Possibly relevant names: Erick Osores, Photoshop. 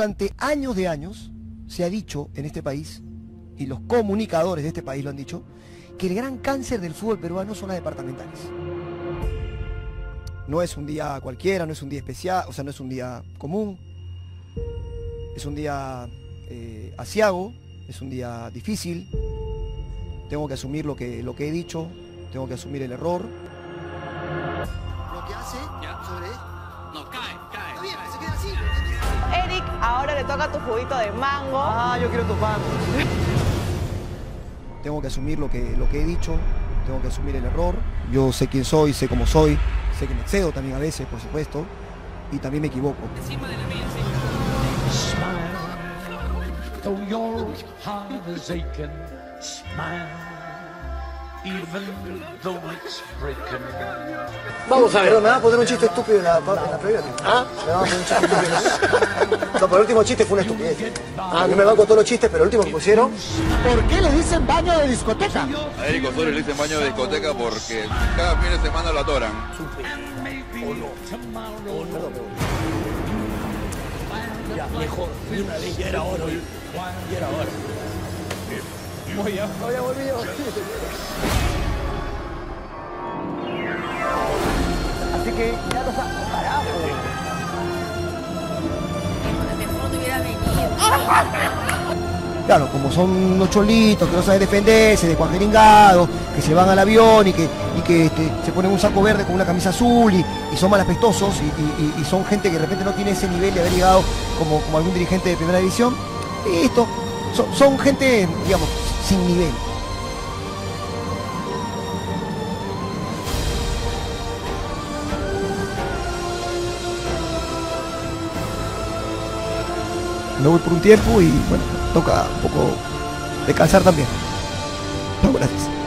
Durante años de años se ha dicho en este país, y los comunicadores de este país lo han dicho, que el gran cáncer del fútbol peruano son las departamentales. No es un día cualquiera, no es un día especial, o sea, no es un día común, es un día aciago, es un día difícil. Tengo que asumir lo que he dicho, tengo que asumir el error. Lo que hace sobre... No, cae. Está bien, se queda así. Erick, ahora le toca tu juguito de mango. Ah, yo quiero tu mango. Tengo que asumir lo que he dicho, tengo que asumir el error. Yo sé quién soy, sé cómo soy, sé que me excedo también a veces, por supuesto, y también me equivoco. Encima de la mía, sí. Smile, though your heart is aching. Smile, even though it's breaking. Vamos a ver. Perdón, me vas a poner un chiste estúpido en la previa. ¿Ah? Me vas a poner un chiste estúpido. No, pero el último chiste fue una estupidez. A mí me van con todos los chistes, pero el último que pusieron... ¿Por qué le dicen baño de discoteca? A Erick Osores le dicen baño de discoteca porque cada fin de semana lo atoran. O no. O no. Ya, mejor. Ni una vez. Ya era hora. Ya era hora. Voy a volver. Así que ya nos ha parado. Mejor no hubiera venido. Claro, como son unos cholitos que no saben defenderse, de cuajeringados, que se van al avión y que se ponen un saco verde con una camisa azul y son malapestosos y son gente que de repente no tiene ese nivel de haber llegado como algún dirigente de primera división. Listo. Son gente, digamos, sin nivel. Me voy por un tiempo y, bueno, toca un poco descansar también. No, gracias.